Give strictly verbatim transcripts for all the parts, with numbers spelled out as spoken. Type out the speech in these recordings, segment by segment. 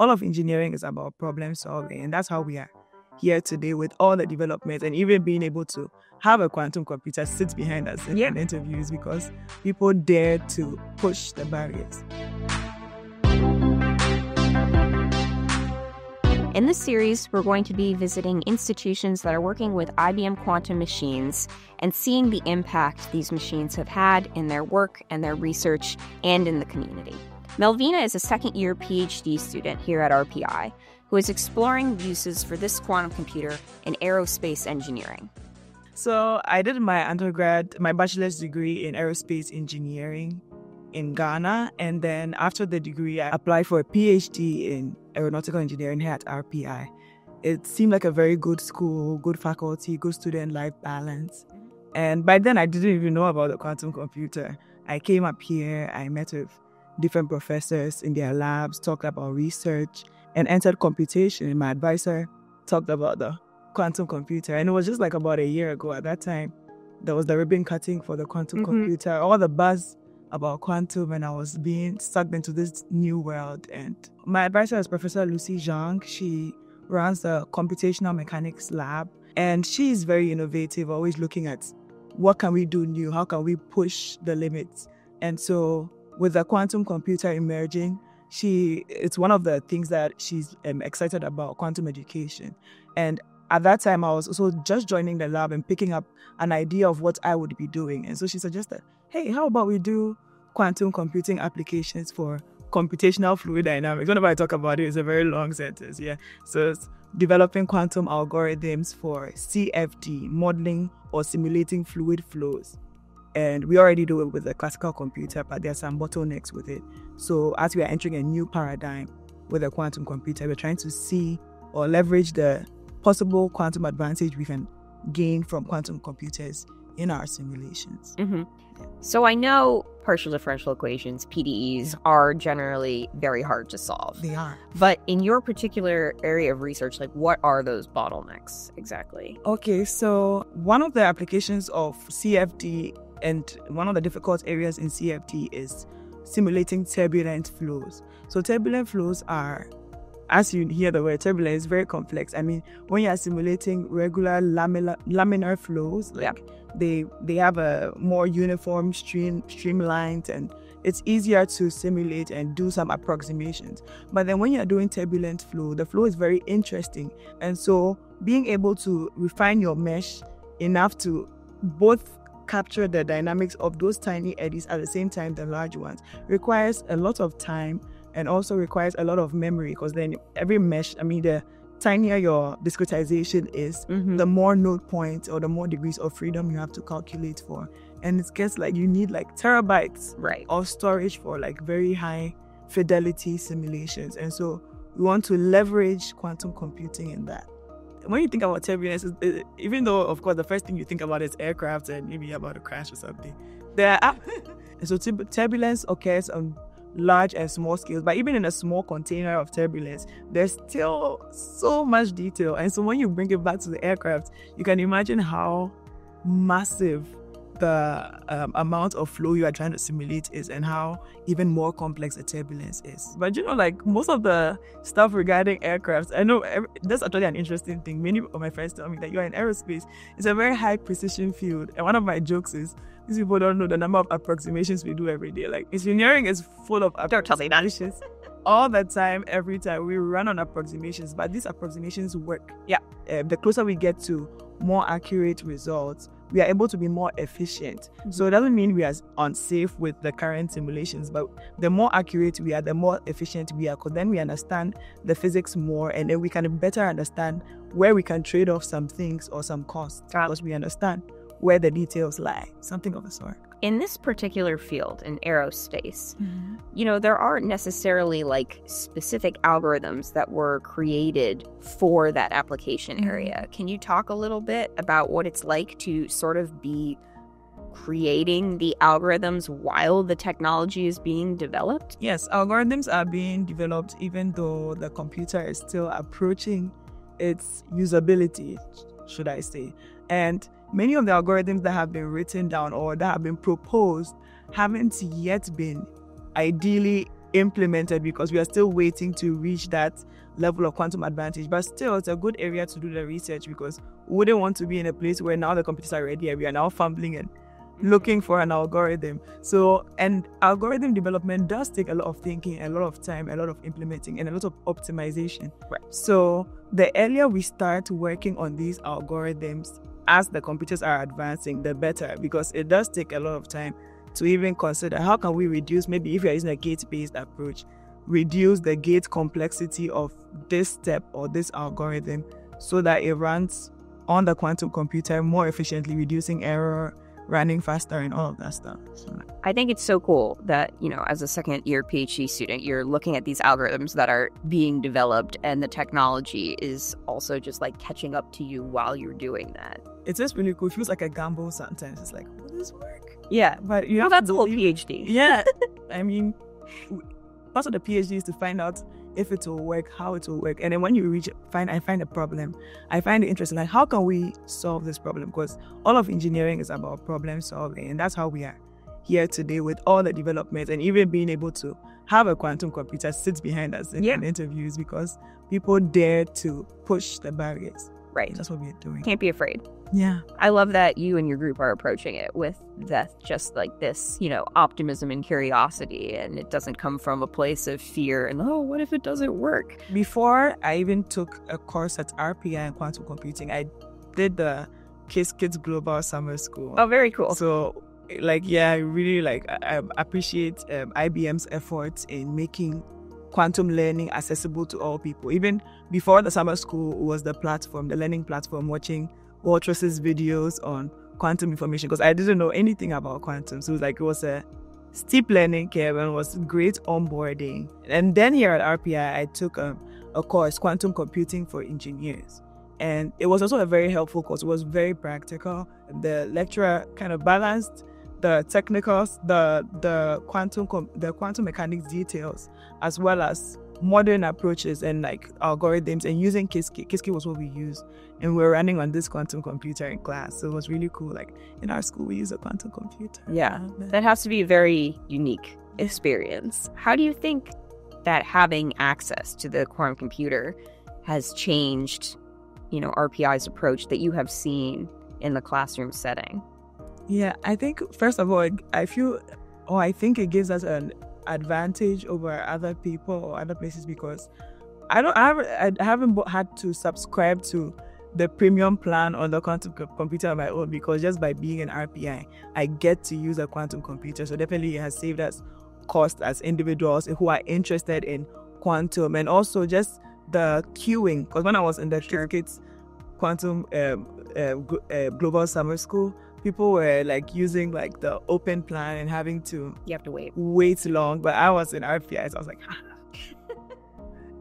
all of engineering is about problem solving, and that's how we are here today with all the developments, and even being able to have a quantum computer sit behind us in yeah. interviews, because people dare to push the barriers. In this series, we're going to be visiting institutions that are working with I B M Quantum machines and seeing the impact these machines have had in their work and their research and in the community. Melvina is a second-year PhD student here at R P I who is exploring uses for this quantum computer in aerospace engineering. So I did my undergrad, my bachelor's degree in aerospace engineering in Ghana, and then after the degree, I applied for a PhD in aeronautical engineering here at R P I. It seemed like a very good school, good faculty, good student-life balance. And by then, I didn't even know about the quantum computer. I came up here, I met with different professors in their labs, talked about research, and entered computation. My advisor talked about the quantum computer, and it was just like about a year ago at that time. There was the ribbon cutting for the quantum mm-hmm. computer, all the buzz about quantum, and I was being sucked into this new world. And my advisor is Professor Lucy Zhang. She runs the computational mechanics lab, and she's very innovative, always looking at what can we do new, how can we push the limits. And so with the quantum computer emerging, she it's one of the things that she's um, excited about, quantum education. And at that time, I was also just joining the lab and picking up an idea of what I would be doing. And so she suggested, hey, how about we do quantum computing applications for computational fluid dynamics? Whenever I talk about it, it's a very long sentence, yeah. So it's developing quantum algorithms for C F D, modeling or simulating fluid flows. And we already do it with the classical computer, but there are some bottlenecks with it. So as we are entering a new paradigm with a quantum computer, we're trying to see or leverage the possible quantum advantage we can gain from quantum computers in our simulations. Mm-hmm. So I know partial differential equations, P D Es, are generally very hard to solve. They are. But in your particular area of research, like what are those bottlenecks exactly? Okay, so one of the applications of C F D and one of the difficult areas in C F D is simulating turbulent flows. So turbulent flows are, as you hear the word turbulence, very complex. I mean, when you're simulating regular laminar, laminar flows, like yeah. they they have a more uniform stream, streamlined, and it's easier to simulate and do some approximations. But then when you're doing turbulent flow, the flow is very interesting. And so being able to refine your mesh enough to both capture the dynamics of those tiny eddies at the same time the large ones requires a lot of time, and also requires a lot of memory, because then every mesh, I mean, the tinier your discretization is, mm-hmm. the more node points or the more degrees of freedom you have to calculate for. And it gets like, you need like terabytes right. of storage for like very high fidelity simulations. And so we want to leverage quantum computing in that. When you think about turbulence, even though, of course, the first thing you think about is aircraft and maybe about a crash or something. There are, so turbulence occurs on large and small scales, but even in a small container of turbulence, there's still so much detail. And so when you bring it back to the aircraft, you can imagine how massive the um, amount of flow you are trying to simulate is, and how even more complex a turbulence is. But you know, like most of the stuff regarding aircrafts, I know every, that's actually an interesting thing. Many of my friends tell me that you are in aerospace. It's a very high precision field. And one of my jokes is, these people don't know the number of approximations we do every day. Like engineering is full of approximations. All the time, every time, we run on approximations, but these approximations work. Yeah. Uh, the closer we get to more accurate results, we are able to be more efficient. Mm-hmm. So it doesn't mean we are unsafe with the current simulations, but the more accurate we are, the more efficient we are, because then we understand the physics more, and then we can better understand where we can trade off some things or some costs, because we understand where the details lie, something of the sort. In this particular field, in aerospace, mm-hmm. you know, there aren't necessarily like specific algorithms that were created for that application mm-hmm. area. Can you talk a little bit about what it's like to sort of be creating the algorithms while the technology is being developed? Yes, algorithms are being developed even though the computer is still approaching its usability, should I say. And many of the algorithms that have been written down or that have been proposed haven't yet been ideally implemented because we are still waiting to reach that level of quantum advantage. But still, it's a good area to do the research, because we wouldn't want to be in a place where now the computers are ready and we are now fumbling and looking for an algorithm. So, and algorithm development does take a lot of thinking, a lot of time, a lot of implementing, and a lot of optimization. Right. So the earlier we start working on these algorithms as the computers are advancing, the better, because it does take a lot of time to even consider how can we reduce, maybe if you're using a gate-based approach, reduce the gate complexity of this step or this algorithm so that it runs on the quantum computer more efficiently, reducing error, running faster, and all of that stuff. So, I think it's so cool that, you know, as a second year PhD student, you're looking at these algorithms that are being developed, and the technology is also just like catching up to you while you're doing that. It's just really cool. It feels like a gamble sometimes. It's like, will this work? Yeah, but you have well, that's to believe. That's a whole PhD. Yeah. I mean, part of the PhD is to find out if it will work, how it will work. And then when you reach, find I find a problem, I find it interesting. Like, how can we solve this problem? Because all of engineering is about problem solving. And that's how we are here today with all the developments, and even being able to have a quantum computer sit behind us in, yeah. in interviews, because people dare to push the barriers. Right. That's what we're doing. Can't be afraid. Yeah. I love that you and your group are approaching it with that, just like this, you know, optimism and curiosity. And it doesn't come from a place of fear and, oh, what if it doesn't work? Before I even took a course at R P I in quantum computing, I did the Qiskit Global Summer School. Oh, very cool. So, like, yeah, I really, like, I appreciate um, I B M's efforts in making quantum learning accessible to all people. Even before the summer school was the platform, the learning platform, watching Waltress's videos on quantum information, because I didn't know anything about quantum. So it was like, it was a steep learning curve and was great onboarding. And then here at R P I, I took a, a course, Quantum Computing for Engineers. And it was also a very helpful course. It was very practical. The lecturer kind of balanced the technicals, the the quantum the quantum mechanics details, as well as modern approaches and like algorithms, and using Qiskit. Qiskit was what we used, and we were running on this quantum computer in class. So it was really cool. Like in our school, we use a quantum computer. Yeah, that has to be a very unique experience. How do you think that having access to the quantum computer has changed, you know, R P I's approach that you have seen in the classroom setting? Yeah, I think, first of all, I feel, or oh, I think it gives us an advantage over other people or other places, because I don't, I haven't, I haven't had to subscribe to the premium plan on the quantum computer on my own, because just by being an R P I, I get to use a quantum computer. So definitely it has saved us cost as individuals who are interested in quantum, and also just the queuing. Because when I was in the Qiskit Quantum um, uh, uh, Global Summer School, people were like using like the open plan and having to you have to wait wait long. But I was in R P I, so I was like, ah.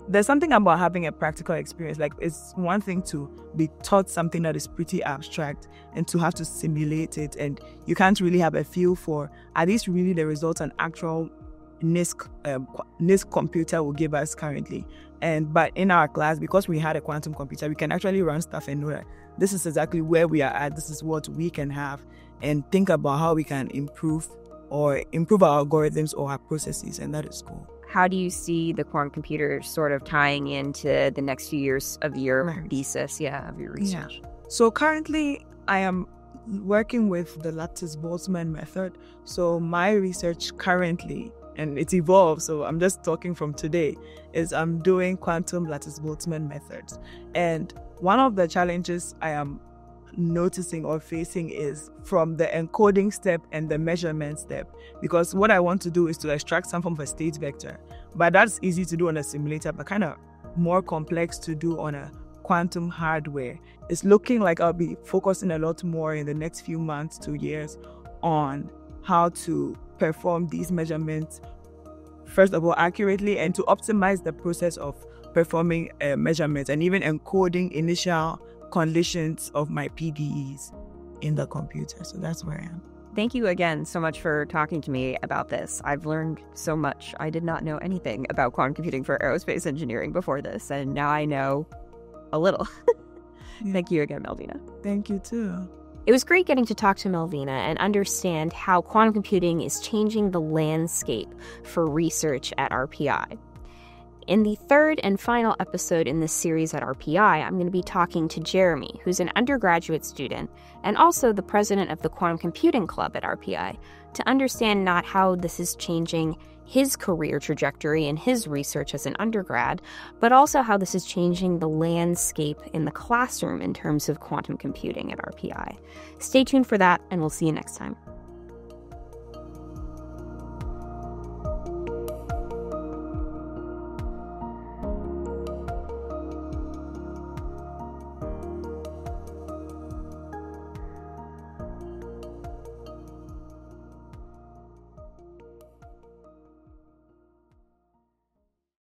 There's something about having a practical experience. Like, it's one thing to be taught something that is pretty abstract and to have to simulate it, and you can't really have a feel for, are these really the results an actual N I S Q um, N I S Q computer will give us currently? And but in our class, because we had a quantum computer, we can actually run stuff and know that this is exactly where we are at, this is what we can have, and think about how we can improve or improve our algorithms or our processes, and that is cool. How do you see the quantum computer sort of tying into the next few years of your right. thesis, yeah, of your research? Yeah. So currently, I am working with the Lattice-Boltzmann method. So my research currently, and it's evolved, so I'm just talking from today, is I'm doing quantum Lattice-Boltzmann methods. And one of the challenges I am noticing or facing is from the encoding step and the measurement step, because what I want to do is to extract some form of a state vector. But that's easy to do on a simulator, but kind of more complex to do on a quantum hardware. It's looking like I'll be focusing a lot more in the next few months to years on how to perform these measurements, first of all, accurately, and to optimize the process of performing uh, measurements, and even encoding initial conditions of my P D Es in the computer. So that's where I am. Thank you again so much for talking to me about this. I've learned so much. I did not know anything about quantum computing for aerospace engineering before this, and now I know a little. Yeah. Thank you again, Melvina. Thank you too. It was great getting to talk to Melvina and understand how quantum computing is changing the landscape for research at R P I. In the third and final episode in this series at R P I, I'm going to be talking to Jeremy, who's an undergraduate student and also the president of the Quantum Computing Club at R P I, to understand not how this is changing his career trajectory and his research as an undergrad, but also how this is changing the landscape in the classroom in terms of quantum computing at R P I. Stay tuned for that, and we'll see you next time.